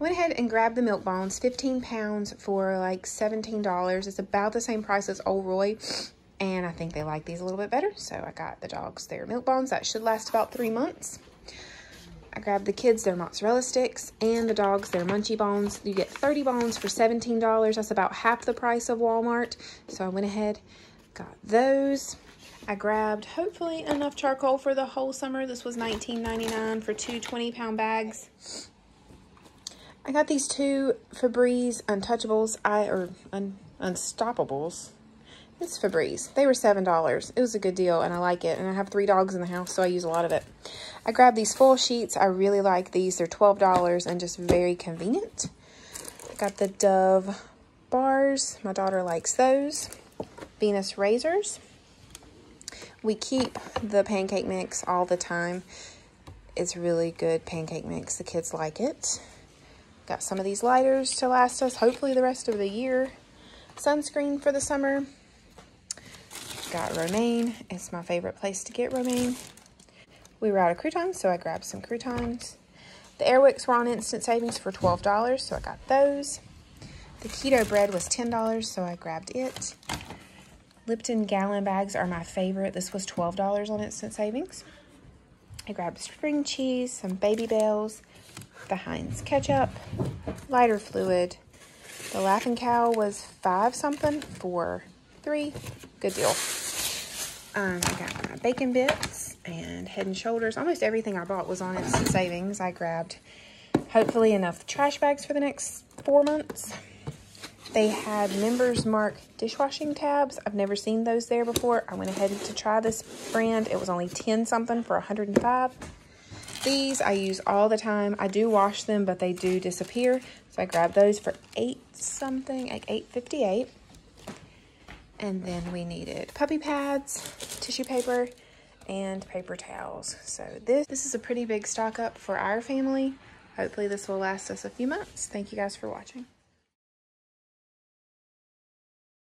went ahead and grabbed the Milk Bones, 15 pounds for like $17. It's about the same price as Old Roy, and I think they like these a little bit better, so I got the dogs their Milk Bones. That should last about 3 months. I grabbed the kids their Mozzarella Sticks and the dogs their Munchie Bones. You get 30 bones for $17. That's about half the price of Walmart. So I went ahead, got those. I grabbed hopefully enough charcoal for the whole summer. This was $19.99 for two 20-pound bags. I got these two Febreze Untouchables, Unstoppables. It's Febreze. They were $7. It was a good deal, and I like it. And I have 3 dogs in the house, so I use a lot of it. I grabbed these foil sheets. I really like these. They're $12 and just very convenient. I got the Dove bars. My daughter likes those. Venus razors. We keep the pancake mix all the time. It's really good pancake mix. The kids like it. Got some of these lighters to last us, hopefully, the rest of the year. Sunscreen for the summer. Got romaine. It's my favorite place to get romaine. We were out of croutons, so I grabbed some croutons. The Airwicks were on instant savings for $12, so I got those. The keto bread was $10, so I grabbed it. Lipton gallon bags are my favorite. This was $12 on instant savings. I grabbed string cheese, some Baby Bells, the Heinz ketchup, lighter fluid. The Laughing Cow was $5 something for $3. Good deal. I got my bacon bits and Head and Shoulders. Almost everything I bought was on instant savings. I grabbed hopefully enough trash bags for the next 4 months. They had Members Mark dishwashing tabs. I've never seen those there before. I went ahead to try this brand. It was only $10 something for $105. These I use all the time. I do wash them, but they do disappear. So I grabbed those for $8 something, like $8.58. And then we needed puppy pads, tissue paper, and paper towels. So this is a pretty big stock up for our family. Hopefully this will last us a few months. Thank you guys for watching.